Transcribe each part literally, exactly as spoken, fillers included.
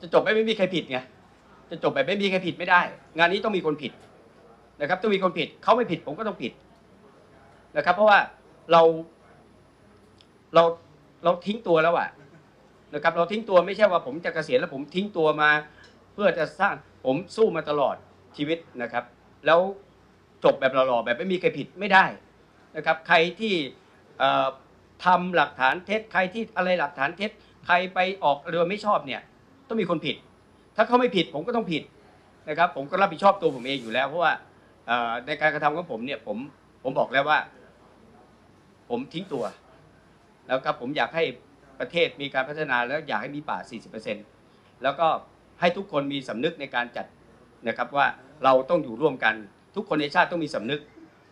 จะจบไปไม่มีใครผิดไงจะจบแบบไม่มีใครผิดไม่ได้งานนี้ต้องมีคนผิดนะครับต้องมีคนผิดเขาไม่ผิดผมก็ต้องผิดนะครับเพราะว่าเราเราเราทิ้งตัวแล้วอะนะครับเราทิ้งตัวไม่ใช่ว่าผมจะเกษียณแล้วผมทิ้งตัวมาเพื่อจะสร้างผมสู้มาตลอดชีวิตนะครับแล้วจบแบบหล่อๆแบบไม่มีใครผิดไม่ได้นะครับใครที่ทำหลักฐานเท็จใครที่อะไรหลักฐานเท็จใครไปออกเรือไม่ชอบเนี่ยต้องมีคนผิดถ้าเขาไม่ผิดผมก็ต้องผิดนะครับผมก็รับผิดชอบตัวผมเองอยู่แล้วเพราะว่าในการกระทำของผมเนี่ยผมผมบอกแล้วว่าผมทิ้งตัวแล้วก็ผมอยากให้ประเทศมีการพัฒนาแล้วอยากให้มีป่า สี่สิบเปอร์เซ็นต์ แล้วก็ให้ทุกคนมีสำนึกในการจัดนะครับว่าเราต้องอยู่ร่วมกันทุกคนในชาติต้องมีสำนึก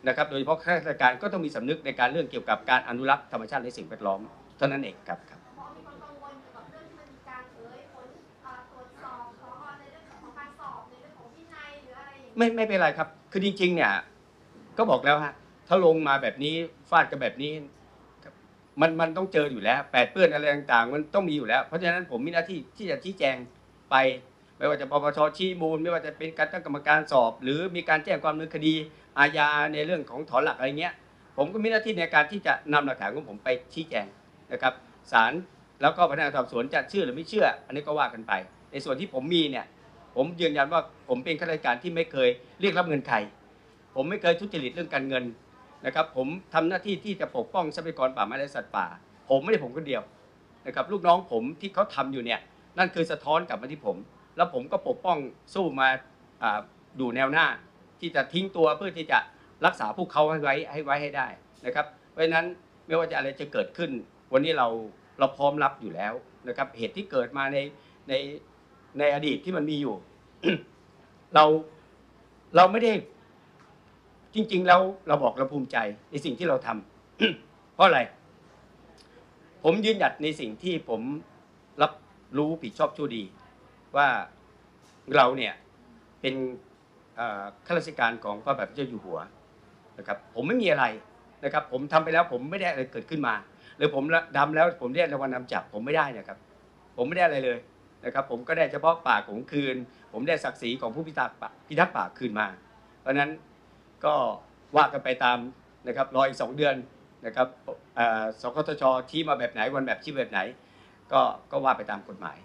นะครับโดยเฉพาะข้าราชการก็ต้องมีสำนึกในการเรื่องเกี่ยวกับการอนุรักษ์ธรรมชาติและสิ่งแวดล้อมเท่านั้นเองครับครับไม่ไม่เป็นไรครับคือจริงๆเนี่ยก็บอกแล้วฮะถ้าลงมาแบบนี้ฟาดกันแบบนี้มันมันต้องเจออยู่แล้วแปดเปื้อนอะไรต่างๆมันต้องมีอยู่แล้วเพราะฉะนั้นผมมีหน้าที่ที่จะชี้แจงไปไม่ว่าจะปปช.ชี้มูลไม่ว่าจะเป็นการตั้งกรรมการสอบหรือมีการแจ้งความดำเนินคดีอาญาในเรื่องของถอนหลักอะไรเงี้ยผมก็มีหน้าที่ในการที่จะนำหลักฐานของผมไปชี้แจงนะครับศาลแล้วก็พนักงานสอบสวนจะเชื่อหรือไม่เชื่ออันนี้ก็ว่ากันไปในส่วนที่ผมมีเนี่ยผมยืนยันว่าผมเป็นข้าราชการที่ไม่เคยเรียกรับเงินใครผมไม่เคยทุจริตเรื่องการเงินนะครับผมทำหน้าที่ที่จะปกป้องทรัพยากรป่าไม้และสัตว์ป่าผมไม่ได้ผมคนเดียวนะครับลูกน้องผมที่เขาทำอยู่เนี่ยนั่นคือสะท้อนกลับมาที่ผมแล้วผมก็ปกป้องสู้มาดูแนวหน้าที่จะทิ้งตัวเพื่อที่จะรักษาพวกเขาให้ไว้ให้ไว้ให้ได้นะครับเพราะฉะนั้นไม่ว่าจะอะไรจะเกิดขึ้นวันนี้เราเราพร้อมรับอยู่แล้วนะครับเหตุที่เกิดมาในในในอดีตที่มันมีอยู่ เราเราไม่ได้จริงๆแล้วเราบอกเราภูมิใจในสิ่งที่เราทำ เพราะอะไรผมยืนหยัดในสิ่งที่ผมรับรู้ผิดชอบชั่วดีว่าเราเนี่ยเป็นข้าราชการของพระบาทพระเจ้าอยู่หัวนะครับผมไม่มีอะไรนะครับผมทำไปแล้วผมไม่ได้อะไรเกิดขึ้นมาหรือผมดำแล้วผมได้รางวัลนำจับผมไม่ได้นะครับผมไม่ได้อะไรเลยนะครับผมก็ได้เฉพาะป่าของคืนผมได้ศักดิ์ศรีของผู้พิทักษ์ป่าคืนมาเพราะฉะนั้นก็ว่ากันไปตามนะครับรออีกสองเดือนนะครับสคตช.ชี้มาแบบไหนวันแบบชี้แบบไหนก็ก็ว่าไปตามกฎหมาย